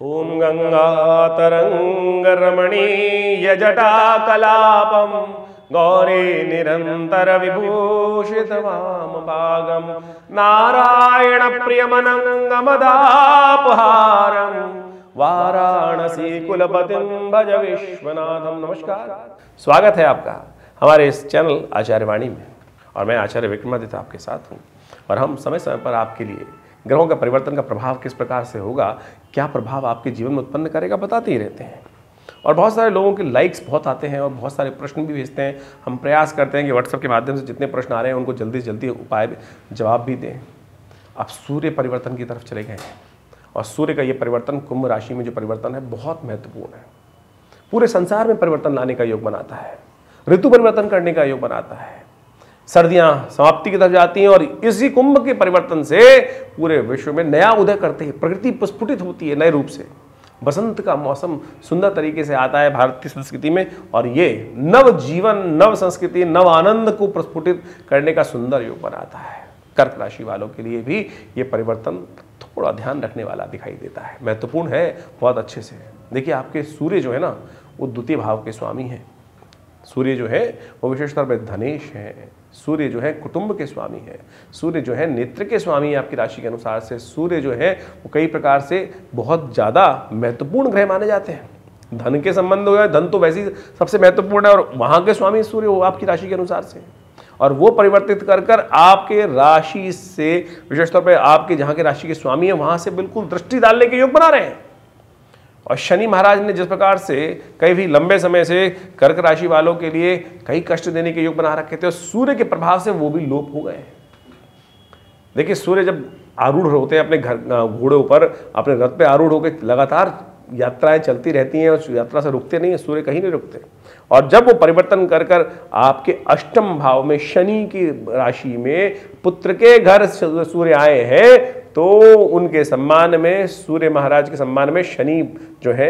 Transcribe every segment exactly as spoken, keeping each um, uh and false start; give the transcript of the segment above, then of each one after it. ॐ गङ्गातरङ्गरमणीयजटाकलापं गौरी निरन्तरविभूषितवामभागं नारायणप्रियमनङ्गमदापहारं वाराणसीकुलपतिं भज विश्वनाथं। नमस्कार, स्वागत है आपका हमारे इस चैनल आचार्यवाणी में, और मैं आचार्य विक्रमादित्य आपके साथ हूँ। और हम समय समय पर आपके लिए ग्रहों का परिवर्तन का प्रभाव किस प्रकार से होगा, क्या प्रभाव आपके जीवन में उत्पन्न करेगा, बताते ही रहते हैं। और बहुत सारे लोगों के लाइक्स बहुत आते हैं और बहुत सारे प्रश्न भी भेजते हैं। हम प्रयास करते हैं कि व्हाट्सएप के माध्यम से जितने प्रश्न आ रहे हैं उनको जल्दी से जल्दी उपाय जवाब भी दें। आप सूर्य परिवर्तन की तरफ चले गए हैं, और सूर्य का ये परिवर्तन कुंभ राशि में जो परिवर्तन है बहुत महत्वपूर्ण है। पूरे संसार में परिवर्तन लाने का योग बनाता है, ऋतु परिवर्तन करने का योग बनाता है। सर्दियां समाप्ति की तरफ जाती हैं और इसी कुंभ के परिवर्तन से पूरे विश्व में नया उदय करते हैं। प्रकृति प्रस्फुटित होती है नए रूप से, बसंत का मौसम सुंदर तरीके से आता है भारतीय संस्कृति में, और ये नव जीवन, नव संस्कृति, नव आनंद को प्रस्फुटित करने का सुंदर योग बनाता है। कर्क राशि वालों के लिए भी ये परिवर्तन थोड़ा ध्यान रखने वाला दिखाई देता है, महत्वपूर्ण है बहुत अच्छे से। देखिए, आपके सूर्य जो है ना वो द्वितीय भाव के स्वामी हैं। सूर्य जो है वो विशेष तौर पर धनेश हैं। सूर्य जो है कुटुंब के स्वामी है। सूर्य जो है नेत्र के स्वामी है आपकी राशि के अनुसार से। सूर्य जो है वो कई प्रकार से बहुत ज़्यादा महत्वपूर्ण ग्रह माने जाते हैं। धन के संबंध हो, धन तो वैसे ही सबसे महत्वपूर्ण है, और वहाँ के स्वामी सूर्य हो आपकी राशि के अनुसार से। और वो परिवर्तित कर कर आपके राशि से, विशेष तौर पर आपके जहाँ के राशि के स्वामी है वहाँ से बिल्कुल दृष्टि डालने के योग बना रहे हैं। और शनि महाराज ने जिस प्रकार से कई भी लंबे समय से कर्क राशि वालों के लिए कई कष्ट देने के योग बना रखे थे, और सूर्य के प्रभाव से वो भी लोप हो गए हैं। देखिए, सूर्य जब आरूढ़ होते हैं अपने घर घोड़े ऊपर, अपने रथ पे आरूढ़ होकर लगातार यात्राएं चलती रहती हैं और यात्रा से रुकते नहीं हैं, सूर्य कहीं नहीं रुकते। और जब वो परिवर्तन कर कर आपके अष्टम भाव में शनि की राशि में पुत्र के घर सूर्य आए हैं, तो उनके सम्मान में, सूर्य महाराज के सम्मान में शनि जो है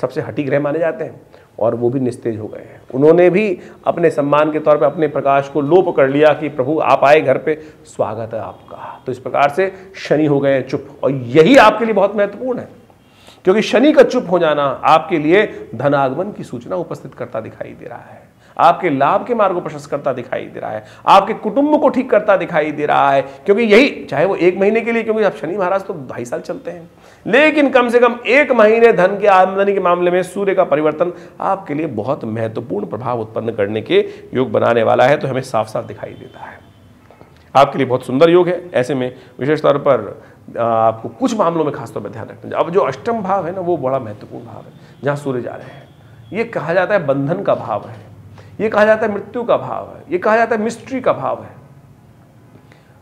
सबसे हठी ग्रह माने जाते हैं, और वो भी निस्तेज हो गए हैं। उन्होंने भी अपने सम्मान के तौर पे अपने प्रकाश को लोप कर लिया कि प्रभु आप आए घर पे, स्वागत है आपका। तो इस प्रकार से शनि हो गए हैं चुप, और यही आपके लिए बहुत महत्वपूर्ण है, क्योंकि शनि का चुप हो जाना आपके लिए धनागमन की सूचना उपस्थित करता दिखाई दे रहा है, आपके लाभ के मार्ग को प्रशस्त करता दिखाई दे रहा है, आपके कुटुंब को ठीक करता दिखाई दे रहा है। क्योंकि यही, चाहे वो एक महीने के लिए, क्योंकि आप शनि महाराज तो ढाई साल चलते हैं, लेकिन कम से कम एक महीने धन की आमदनी के मामले में सूर्य का परिवर्तन आपके लिए बहुत महत्वपूर्ण प्रभाव उत्पन्न करने के योग बनाने वाला है। तो हमें साफ साफ दिखाई देता है आपके लिए बहुत सुंदर योग है। ऐसे में विशेष तौर पर आपको कुछ मामलों में खासतौर पर ध्यान रखना चाहिए। अब जो अष्टम भाव है ना वो बड़ा महत्वपूर्ण भाव है, जहाँ सूर्य जा रहे हैं। ये कहा जाता है बंधन का भाव है, ये कहा जाता है मृत्यु का भाव है, ये कहा जाता है मिस्ट्री का भाव है।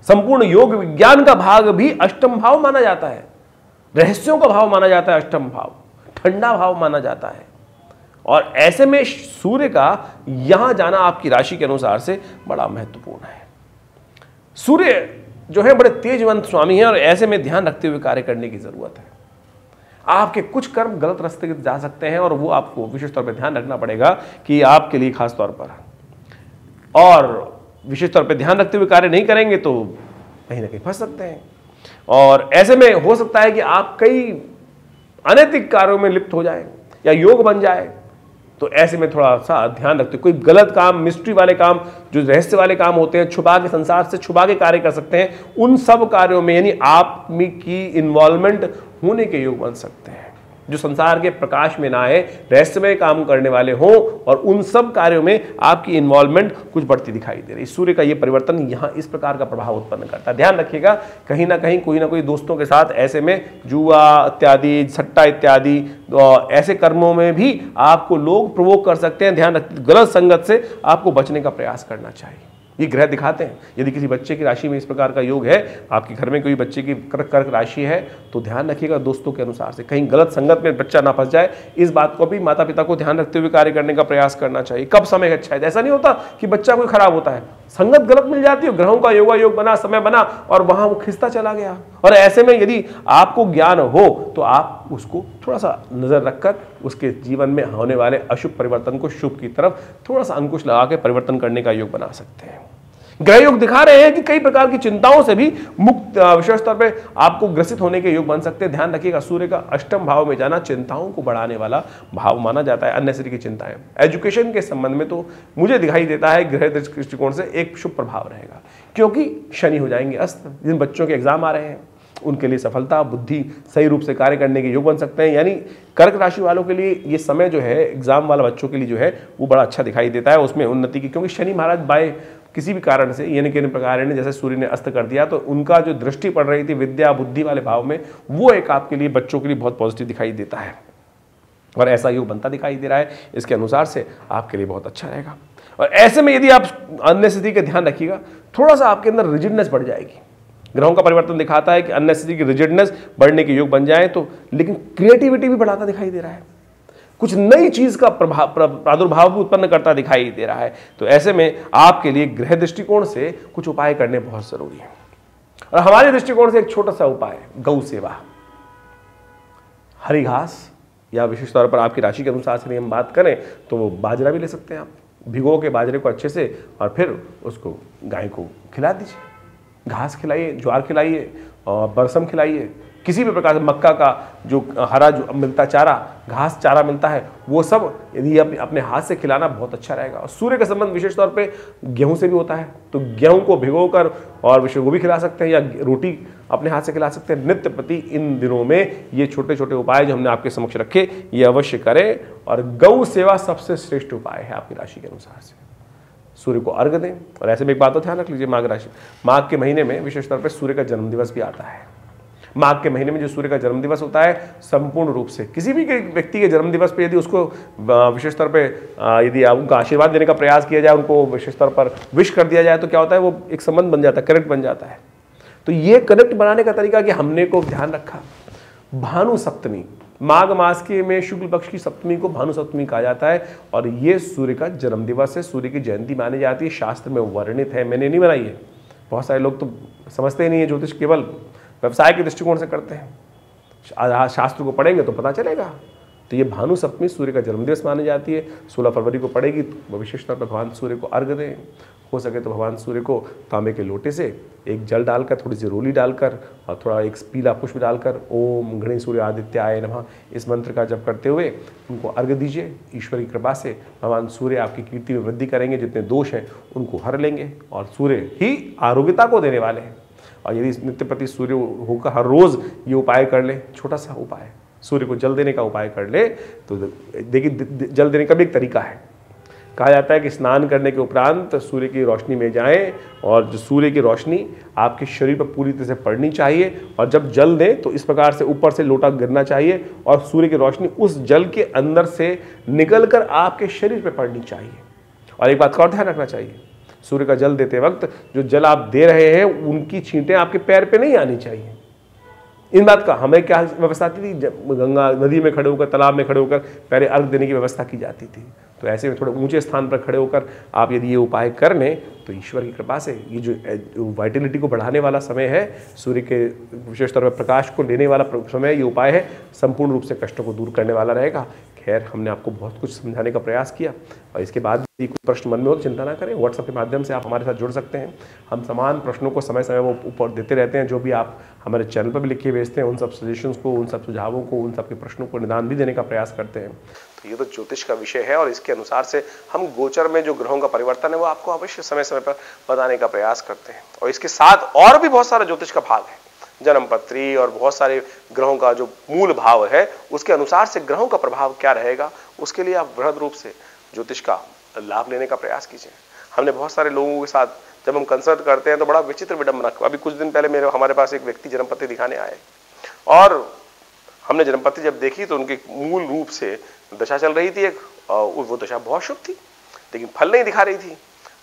संपूर्ण योग विज्ञान का भाग भी अष्टम भाव माना जाता है, रहस्यों का भाव माना जाता है अष्टम भाव, ठंडा भाव माना जाता है। और ऐसे में सूर्य का यहां जाना आपकी राशि के अनुसार से बड़ा महत्वपूर्ण है। सूर्य जो है बड़े तेजवंत स्वामी हैं, और ऐसे में ध्यान रखते हुए कार्य करने की जरूरत है। आपके कुछ कर्म गलत रास्ते जा सकते हैं, और वो आपको विशेष तौर पर ध्यान रखना पड़ेगा कि आपके लिए खास तौर पर, और विशेष तौर पर ध्यान रखते हुए कार्य नहीं करेंगे तो कहीं ना कहीं फंस सकते हैं। और ऐसे में हो सकता है कि आप कई अनैतिक कार्यों में लिप्त हो जाए या योग बन जाए। तो ऐसे में थोड़ा सा ध्यान रखते, कोई गलत काम, मिस्ट्री वाले काम, जो रहस्य वाले काम होते हैं, छुपा के, संसार से छुपा के कार्य कर सकते हैं, उन सब कार्यों में यानी आप में की इन्वॉल्वमेंट होने के योग बन सकते हैं, जो संसार के प्रकाश में ना आए, रहस्य में काम करने वाले हों, और उन सब कार्यों में आपकी इन्वॉल्वमेंट कुछ बढ़ती दिखाई दे रही है। सूर्य का ये परिवर्तन यहाँ इस प्रकार का प्रभाव उत्पन्न करता है। ध्यान रखिएगा, कहीं ना कहीं कोई ना कोई दोस्तों के साथ ऐसे में जुआ इत्यादि, सट्टा इत्यादि, ऐसे कर्मों में भी आपको लोग प्रवोक कर सकते हैं। ध्यान रखिए, गलत संगत से आपको बचने का प्रयास करना चाहिए। ये ग्रह दिखाते हैं, यदि किसी बच्चे की राशि में इस प्रकार का योग है, आपके घर में कोई बच्चे की कर्क कर्क राशि है, तो ध्यान रखिएगा दोस्तों के अनुसार से कहीं गलत संगत में बच्चा ना फंस जाए, इस बात को भी माता पिता को ध्यान रखते हुए कार्य करने का प्रयास करना चाहिए। कब समय अच्छा है, ऐसा नहीं होता कि बच्चा कोई खराब होता है, संगत गलत मिल जाती है, ग्रहों का योगा योग बना, समय बना, और वहाँ वो खिंचता चला गया। और ऐसे में यदि आपको ज्ञान हो तो आप उसको थोड़ा सा नज़र रखकर उसके जीवन में होने वाले अशुभ परिवर्तन को शुभ की तरफ थोड़ा सा अंकुश लगा के परिवर्तन करने का योग बना सकते हैं। ग्रह योग दिखा रहे हैं कि कई प्रकार की चिंताओं से भी मुक्त विशेष तौर पे आपको ग्रसित होने के योग बन सकते हैं। ध्यान रखिएगा, सूर्य का अष्टम भाव में जाना चिंताओं को बढ़ाने वाला भाव माना जाता है, अननेसेसरी की चिंताएं। एजुकेशन के संबंध में तो मुझे दिखाई देता है ग्रह दृष्टिकोण से एक शुभ प्रभाव रहेगा, क्योंकि शनि हो जाएंगे अस्त। जिन बच्चों के एग्जाम आ रहे हैं उनके लिए सफलता, बुद्धि सही रूप से कार्य करने के योग बन सकते हैं। यानी कर्क राशि वालों के लिए ये समय जो है, एग्जाम वाला बच्चों के लिए जो है वो बड़ा अच्छा दिखाई देता है, उसमें उन्नति की, क्योंकि शनि महाराज बाय किसी भी कारण से यानी किन प्रकार ने जैसे सूर्य ने अस्त कर दिया तो उनका जो दृष्टि पड़ रही थी विद्या बुद्धि वाले भाव में, वो एक आपके लिए बच्चों के लिए बहुत पॉजिटिव दिखाई देता है और ऐसा योग बनता दिखाई दे रहा है। इसके अनुसार से आपके लिए बहुत अच्छा रहेगा। और ऐसे में यदि आप अन्य स्थिति का ध्यान रखिएगा, थोड़ा सा आपके अंदर रिजिडनेस बढ़ जाएगी। ग्रहों का परिवर्तन दिखाता है कि अननेसेसरी की रिजिडनेस बढ़ने के योग बन जाए तो, लेकिन क्रिएटिविटी भी बढ़ाता दिखाई दे रहा है, कुछ नई चीज का प्रभाव प्रादुर्भाव भी उत्पन्न करता दिखाई दे रहा है। तो ऐसे में आपके लिए ग्रह दृष्टिकोण से कुछ उपाय करने बहुत जरूरी है। और हमारे दृष्टिकोण से एक छोटा सा उपाय, गौ सेवा, हरी घास या विशेष तौर पर आपकी राशि के अनुसार से हम बात करें तो बाजरा भी ले सकते हैं आप। भिगो के बाजरे को अच्छे से और फिर उसको गाय को खिला दीजिए, घास खिलाइए, ज्वार खिलाइए और बरसम खिलाइए, किसी भी प्रकार से मक्का का जो हरा जो मिलता चारा, घास चारा मिलता है, वो सब यदि आप अपने हाथ से खिलाना बहुत अच्छा रहेगा। और सूर्य का संबंध विशेष तौर पे गेहूं से भी होता है, तो गेहूं को भिगोकर और विशेष वो भी खिला सकते हैं या रोटी अपने हाथ से खिला सकते हैं। नित्य प्रति इन दिनों में ये छोटे छोटे उपाय जो हमने आपके समक्ष रखे ये अवश्य करें। और गौ सेवा सबसे श्रेष्ठ उपाय है आपकी राशि के अनुसार से। सूर्य को अर्घ दें। और ऐसे में एक बात तो ध्यान रख लीजिए, माघ राशि माघ के महीने में विशेष तौर पर सूर्य का जन्मदिवस भी आता है। माघ के महीने में जो सूर्य का जन्मदिवस होता है, संपूर्ण रूप से किसी भी व्यक्ति के जन्मदिवस पर यदि उसको विशेष तौर पे यदि उनका आशीर्वाद देने का प्रयास किया जाए, उनको विशेष तौर पर विश कर दिया जाए, तो क्या होता है, वो एक संबंध बन जाता है, कनेक्ट बन जाता है। तो ये कनेक्ट बनाने का तरीका कि हमने को ध्यान रखा, भानु सप्तमी माघ मास के में शुक्ल पक्ष की सप्तमी को भानु सप्तमी कहा जाता है और ये सूर्य का जन्मदिवस है, सूर्य की जयंती मानी जाती है, शास्त्र में वर्णित है, मैंने नहीं बनाई है। बहुत सारे लोग तो समझते ही नहीं है, ज्योतिष केवल व्यवसाय के दृष्टिकोण से करते हैं, शास्त्र को पढ़ेंगे तो पता चलेगा। तो ये भानु सप्तमी सूर्य का जन्मदिवस मानी जाती है, सोलह फरवरी को पड़ेगी। तो विशेष तौर पर भगवान सूर्य को अर्घ दें, हो सके तो भगवान सूर्य को तांबे के लोटे से एक जल डालकर, थोड़ी सी रोली डालकर और थोड़ा एक पीला पुष्प डालकर ओम घृणी सूर्य आदित्याय नमः इस मंत्र का जप करते हुए उनको अर्घ दीजिए। ईश्वर की कृपा से भगवान सूर्य आपकी कीर्ति में वृद्धि करेंगे, जितने दोष हैं उनको हर लेंगे और सूर्य ही आरोग्यता को देने वाले हैं। और यदि नित्य प्रति सूर्य होकर हर रोज़ ये उपाय कर ले, छोटा सा उपाय, सूर्य को जल देने का उपाय कर ले, तो देखिए जल देने का भी एक तरीका है। कहा जाता है कि स्नान करने के उपरांत सूर्य की रोशनी में जाएं और जो सूर्य की रोशनी आपके शरीर पर पूरी तरह से पड़नी चाहिए और जब जल दें तो इस प्रकार से ऊपर से लोटा गिरना चाहिए और सूर्य की रोशनी उस जल के अंदर से निकलकर आपके शरीर पर पड़नी चाहिए। और एक बात का और ध्यान रखना चाहिए, सूर्य का जल देते वक्त जो जल आप दे रहे हैं उनकी छींटें आपके पैर पर नहीं आनी चाहिए। इन बात का हमें क्या व्यवस्था आती थी, गंगा नदी में खड़े होकर, तालाब में खड़े होकर पहले अर्घ देने की व्यवस्था की जाती थी। तो ऐसे में थोड़े ऊंचे स्थान पर खड़े होकर आप यदि ये उपाय कर लें तो ईश्वर की कृपा से ये जो वाइटलिटी को बढ़ाने वाला समय है, सूर्य के विशेष तौर पर प्रकाश को लेने वाला समय, ये उपाय है, संपूर्ण रूप से कष्टों को दूर करने वाला रहेगा। खैर, हमने आपको बहुत कुछ समझाने का प्रयास किया और इसके बाद भी कोई प्रश्न मन में हो तो चिंता ना करें, व्हाट्सएप के माध्यम से आप हमारे साथ जुड़ सकते हैं। हम समान प्रश्नों को समय समय वो ऊपर देते रहते हैं, जो भी आप हमारे चैनल पर भी लिख के भेजते हैं उन सब सजेशंस को, उन सब सुझावों को, उन सब के प्रश्नों को निदान भी देने का प्रयास करते हैं। तो ये तो ज्योतिष का विषय है और इसके अनुसार से हम गोचर में जो ग्रहों का परिवर्तन है वो आपको अवश्य समय समय पर बताने का प्रयास करते हैं। और इसके साथ और भी बहुत सारा ज्योतिष का भाग है, जन्मपत्री और बहुत सारे ग्रहों का जो मूल भाव है उसके अनुसार से ग्रहों का प्रभाव क्या रहेगा, उसके लिए आप वृहद रूप से ज्योतिष का लाभ लेने का प्रयास कीजिए। हमने बहुत सारे लोगों के साथ जब हम कंसल्ट करते हैं तो बड़ा विचित्र विडम्बना, अभी कुछ दिन पहले मेरे हमारे पास एक व्यक्ति जन्मपत्री दिखाने आए और हमने जन्मपत्री जब देखी तो उनके मूल रूप से दशा चल रही थी एक, और वो दशा बहुत शुभ थी लेकिन फल नहीं दिखा रही थी।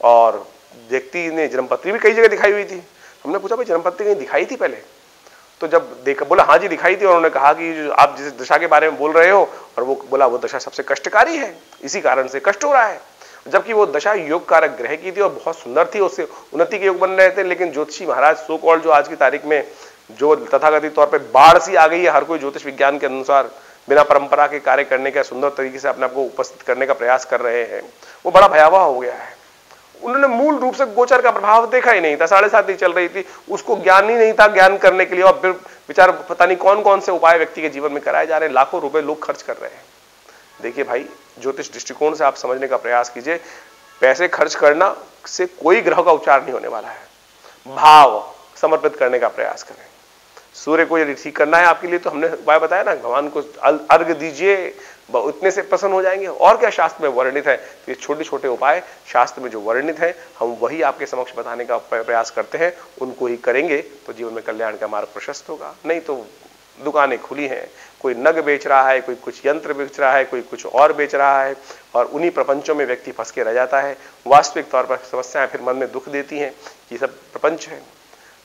और व्यक्ति ने जन्मपत्री भी कई जगह दिखाई हुई थी। हमने पूछा, भाई जन्मपत्री कहीं दिखाई थी पहले? तो जब देखा, बोला हाँ जी दिखाई थी। और उन्होंने कहा कि जो आप जिस दशा के बारे में बोल रहे हो, और वो बोला वो दशा सबसे कष्टकारी है, इसी कारण से कष्ट हो रहा है। जबकि वो दशा योग कारक ग्रह की थी और बहुत सुंदर थी, उससे उन्नति के योग बन रहे थे। लेकिन ज्योतिषी महाराज सो कॉल्ड जो आज की तारीख में जो तथाकथित तौर पर बाढ़ सी आ गई है, हर कोई ज्योतिष विज्ञान के अनुसार बिना परंपरा के कार्य करने का सुंदर तरीके से अपने आप को उपस्थित करने का प्रयास कर रहे हैं, वो बड़ा भयावह हो गया है। उन्होंने मूल रूप से गोचर का प्रभाव देखा ही नहीं था, साढ़े सात ही चल रही थी, उसको ज्ञान ही नहीं था। ज्ञान करने के लिए और विचार पता नहीं कौन कौन से उपाय व्यक्ति के जीवन में कराए जा रहे हैं, लाखों रुपए लोग खर्च कर रहे हैं। देखिए भाई, ज्योतिष दृष्टिकोण से आप समझने का प्रयास कीजिए, पैसे खर्च करना से कोई ग्रह का उपचार नहीं होने वाला है। भाव समर्पित करने का प्रयास करें। सूर्य को यदि ठीक करना है आपके लिए तो हमने उपाय बताया ना, भगवान को अर्घ दीजिए, उतने से प्रसन्न हो जाएंगे। और क्या शास्त्र में वर्णित है, तो ये छोटे छोटे उपाय शास्त्र में जो वर्णित है हम वही आपके समक्ष बताने का प्रयास करते हैं, उनको ही करेंगे तो जीवन में कल्याण का मार्ग प्रशस्त होगा। नहीं तो दुकानें खुली हैं, कोई नग बेच रहा है, कोई कुछ यंत्र बेच रहा है, कोई कुछ और बेच रहा है, और उन्हीं प्रपंचों में व्यक्ति फंस के रह जाता है। वास्तविक तौर पर समस्याएं फिर मन में दुख देती हैं, ये सब प्रपंच है।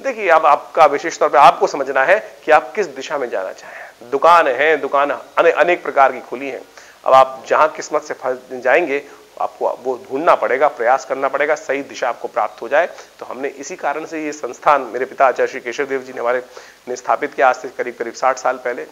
देखिए, अब आपका विशेष तौर पे आपको समझना है कि आप किस दिशा में जाना चाहें। दुकान है, दुकान अने, अनेक प्रकार की खुली हैं। अब आप जहां किस्मत से फंस जाएंगे आपको वो ढूंढना पड़ेगा, प्रयास करना पड़ेगा, सही दिशा आपको प्राप्त हो जाए। तो हमने इसी कारण से ये संस्थान मेरे पिता आचार्य श्री केशव देव जी ने हमारे ने स्थापित किया आज से करीब करीब साठ साल पहले,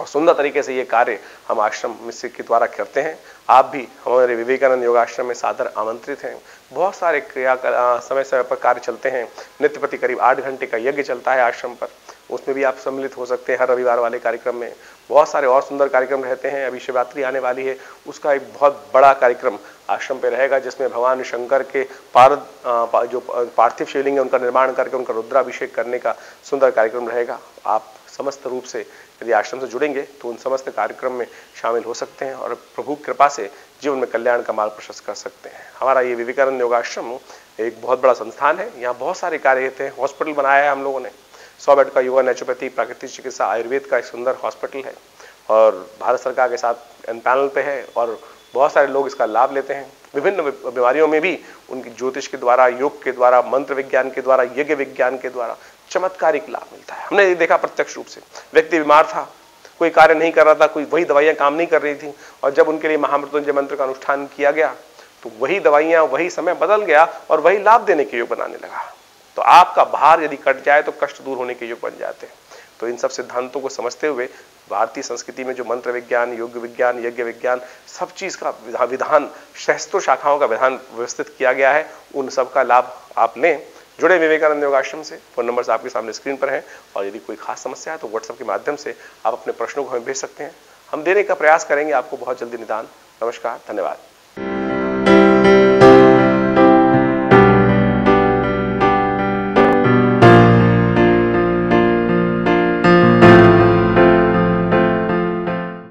और सुंदर तरीके से ये कार्य हम आश्रम से के द्वारा करते हैं। आप भी हमारे विवेकानंद योग आश्रम में सादर आमंत्रित हैं। बहुत सारे क्रिया समय समय पर कार्य चलते हैं, नित्य प्रति करीब आठ घंटे का यज्ञ चलता है आश्रम पर, उसमें भी आप सम्मिलित हो सकते हैं। हर रविवार वाले कार्यक्रम में बहुत सारे और सुंदर कार्यक्रम रहते हैं। अभी शिवरात्रि आने वाली है, उसका एक बहुत बड़ा कार्यक्रम आश्रम पे रहेगा जिसमें भगवान शंकर के पार्द पा, जो पार्थिव शिवलिंग है उनका निर्माण करके उनका रुद्राभिषेक करने का सुंदर कार्यक्रम रहेगा। आप समस्त रूप से यदि आश्रम से जुड़ेंगे तो उन समस्त कार्यक्रम में शामिल हो सकते हैं और प्रभु की कृपा से जीवन में कल्याण का मार्ग प्रशस्त कर सकते हैं। हमारा ये विवेकानंद योग आश्रम एक बहुत बड़ा संस्थान है, यहाँ बहुत सारे कार्य होते हैं। हॉस्पिटल बनाया है हम लोगों ने, सौ बेड का योगा, नेचुरोपैथी, प्राकृतिक चिकित्सा, आयुर्वेद का एक सुंदर हॉस्पिटल है और भारत सरकार के साथ एन पैनल पे है और बहुत सारे लोग इसका लाभ लेते हैं। विभिन्न बीमारियों में भी उनकी ज्योतिष के द्वारा, योग के द्वारा, मंत्र विज्ञान के द्वारा, यज्ञ विज्ञान के द्वारा चमत्कारिक लाभ मिलता है। हमने ये देखा प्रत्यक्ष रूप से, व्यक्ति बीमार था, कोई कार्य नहीं कर रहा था, कोई वही दवाइयाँ काम नहीं कर रही थी, और जब उनके लिए महामृत्युंजय मंत्र का अनुष्ठान किया गया तो वही दवाइयाँ, वही समय बदल गया और वही लाभ देने के योग बनाने लगा। तो आपका भार यदि कट जाए तो कष्ट दूर होने के योग बन जाते हैं। तो इन सब सिद्धांतों को समझते हुए भारतीय संस्कृति में जो मंत्र विज्ञान, योग विज्ञान, यज्ञ विज्ञान, सब चीज का विधान, सहस्त्रों शाखाओं का विधान व्यवस्थित किया गया है, उन सब का लाभ आप लें। जुड़े विवेकानंद योग आश्रम से, फोन नंबर आपके सामने स्क्रीन पर हैं, और यदि कोई खास समस्या है तो व्हाट्सएप के माध्यम से आप अपने प्रश्नों को हमें भेज सकते हैं। हम देने का प्रयास करेंगे आपको बहुत जल्दी निदान। नमस्कार, धन्यवाद।